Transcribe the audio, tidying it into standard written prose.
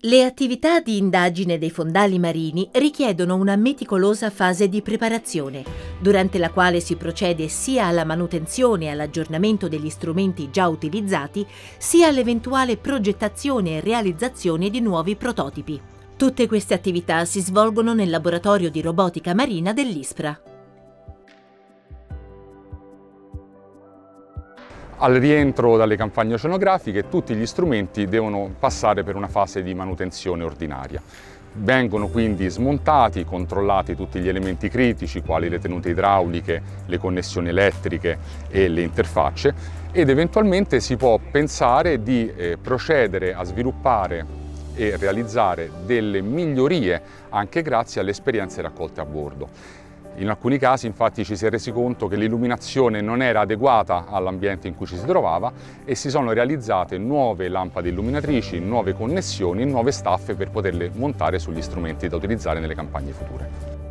Le attività di indagine dei fondali marini richiedono una meticolosa fase di preparazione, durante la quale si procede sia alla manutenzione e all'aggiornamento degli strumenti già utilizzati, sia all'eventuale progettazione e realizzazione di nuovi prototipi. Tutte queste attività si svolgono nel laboratorio di robotica marina dell'ISPRA. Al rientro dalle campagne oceanografiche tutti gli strumenti devono passare per una fase di manutenzione ordinaria. Vengono quindi smontati, controllati tutti gli elementi critici, quali le tenute idrauliche, le connessioni elettriche e le interfacce, ed eventualmente si può pensare di procedere a sviluppare e realizzare delle migliorie anche grazie alle esperienze raccolte a bordo. In alcuni casi infatti ci si è resi conto che l'illuminazione non era adeguata all'ambiente in cui ci si trovava e si sono realizzate nuove lampade illuminatrici, nuove connessioni, nuove staffe per poterle montare sugli strumenti da utilizzare nelle campagne future.